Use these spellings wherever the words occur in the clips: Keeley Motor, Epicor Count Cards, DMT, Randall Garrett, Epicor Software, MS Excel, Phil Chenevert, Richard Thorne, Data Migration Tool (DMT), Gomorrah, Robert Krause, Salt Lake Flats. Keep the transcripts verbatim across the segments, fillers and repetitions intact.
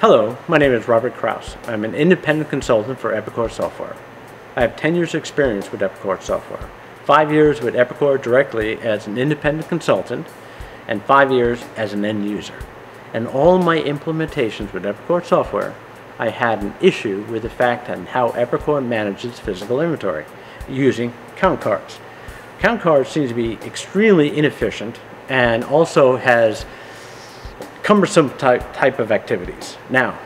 Hello, my name is Robert Krause. I'm an independent consultant for Epicor Software. I have ten years of experience with Epicor Software, five years with Epicor directly as an independent consultant, and five years as an end user. In all my implementations with Epicor Software, I had an issue with the fact on how Epicor manages physical inventory using count cards. Count cards seem to be extremely inefficient and also has cumbersome type, type of activities. Now,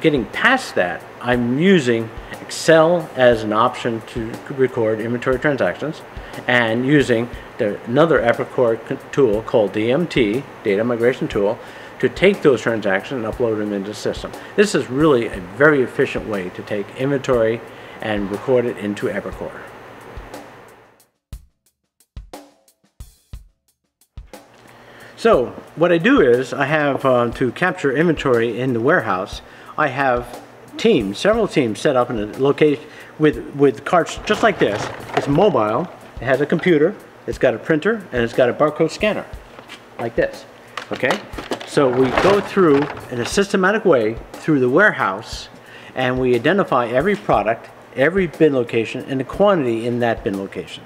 getting past that, I'm using Excel as an option to record inventory transactions and using the, another Epicor tool called D M T, Data Migration Tool, to take those transactions and upload them into the system. This is really a very efficient way to take inventory and record it into Epicor. So what I do is I have uh, to capture inventory in the warehouse. I have teams, several teams set up in a location with, with carts just like this. It's mobile, it has a computer, it's got a printer, and it's got a barcode scanner like this, okay? So we go through in a systematic way through the warehouse and we identify every product, every bin location, and the quantity in that bin location.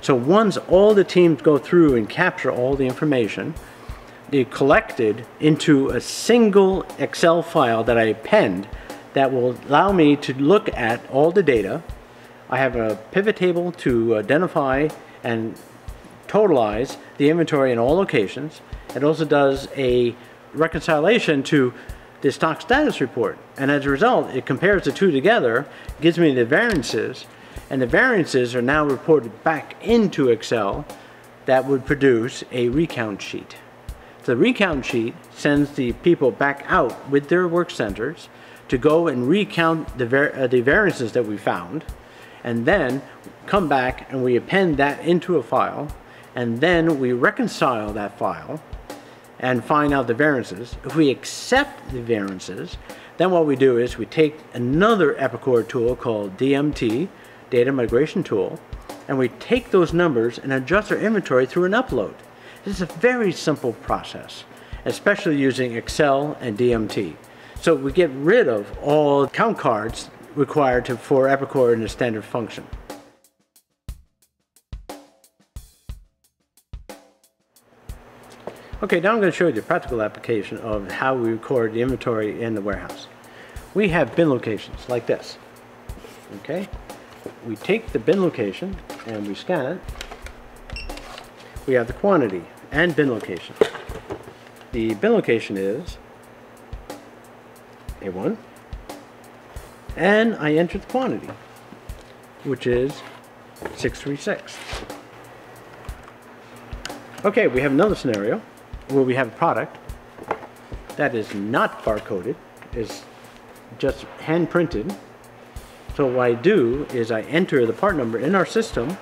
So once all the teams go through and capture all the information, they're collected into a single Excel file that I append that will allow me to look at all the data. I have a pivot table to identify and totalize the inventory in all locations. It also does a reconciliation to the stock status report. And as a result, it compares the two together, gives me the variances, and the variances are now reported back into Excel that would produce a recount sheet. The recount sheet sends the people back out with their work centers to go and recount the, var uh, the variances that we found, and then come back and we append that into a file, and then we reconcile that file and find out the variances. If we accept the variances, then what we do is we take another Epicor tool called D M T, Data Migration Tool, and we take those numbers and adjust our inventory through an upload. This is a very simple process, especially using Excel and D M T. So we get rid of all count cards required to, for Epicor in a standard function. Okay, now I'm going to show you the practical application of how we record the inventory in the warehouse. We have bin locations like this, okay? We take the bin location and we scan it. We have the quantity and bin location. The bin location is A one, and I enter the quantity, which is six three six. Okay, we have another scenario where we have a product that is not barcoded, is just hand printed. So what I do is I enter the part number in our system,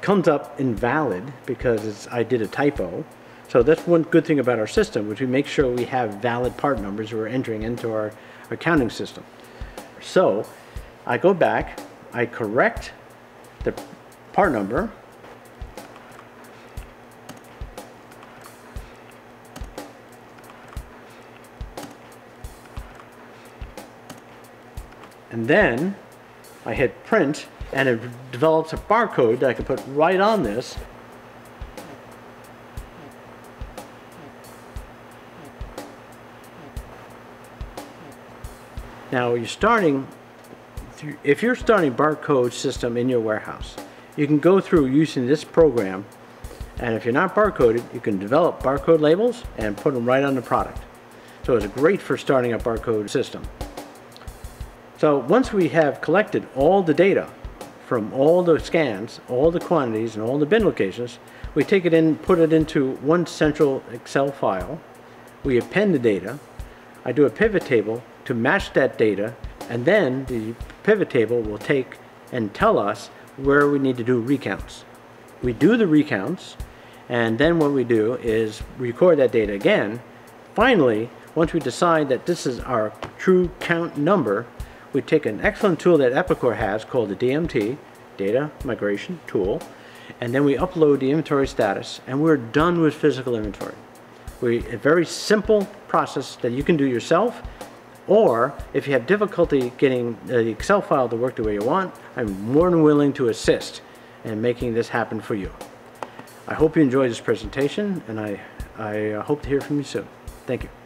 comes up invalid because it's, I did a typo. So that's one good thing about our system, which we make sure we have valid part numbers we're entering into our accounting system. So I go back, I correct the part number, and then I hit print, and it develops a barcode that I can put right on this. Now you're starting If you're starting a barcode system in your warehouse, you can go through using this program, and if you're not barcoded, you can develop barcode labels and put them right on the product. So it's great for starting a barcode system. So once we have collected all the data from all the scans, all the quantities, and all the bin locations, we take it in, put it into one central Excel file. We append the data. I do a pivot table to match that data, and then the pivot table will take and tell us where we need to do recounts. We do the recounts, and then what we do is record that data again. Finally, Once we decide that this is our true count number, we take an excellent tool that Epicor has called the D M T, Data Migration Tool, and then we upload the inventory status, and we're done with physical inventory. We, a very simple process that you can do yourself, or if you have difficulty getting the Excel file to work the way you want, I'm more than willing to assist in making this happen for you. I hope you enjoyed this presentation, and I, I hope to hear from you soon. Thank you.